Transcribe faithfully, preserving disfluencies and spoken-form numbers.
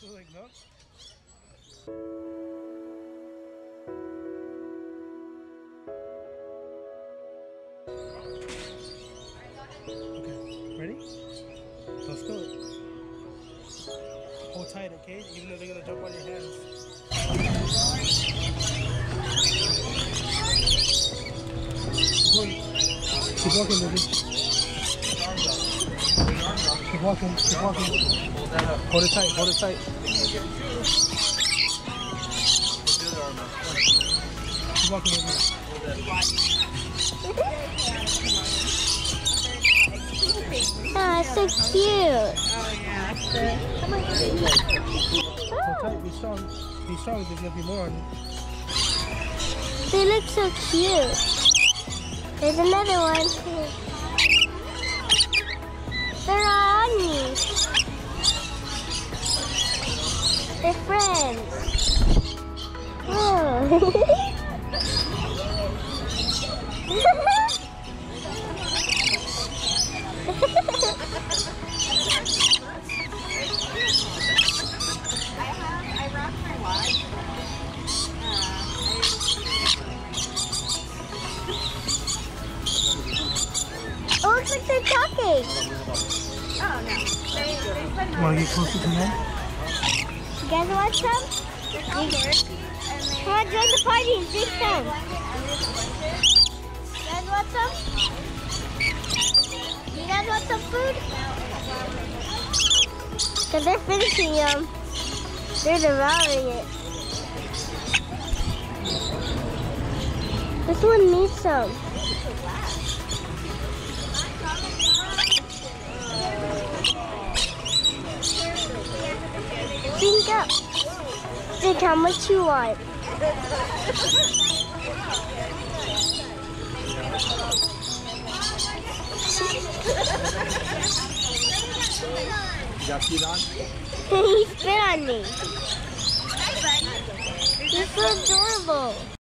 Todo el blog. Okay, ready? Let's go. Hold tight, okay? Even though they're gonna jump on your hands. Keep walking, baby. Keep walking, keep walking. Hold it tight, hold it tight. Keep walking with me. Oh, it's so cute. Oh, yeah. Come on. Hold tight, be strong. Be strong, there's going to be more on you. They look so cute. There's another one, too. They're on you. They're friends. Oh. They're talking. Oh no. Want to get closer to them? You guys want some? Come on, join the party and drink some. You guys want some? You guys want some food? Because they're finishing them. They're devouring it. This one needs some. Think up. Think how much you want. You got feet on? He spit on me. He's so adorable.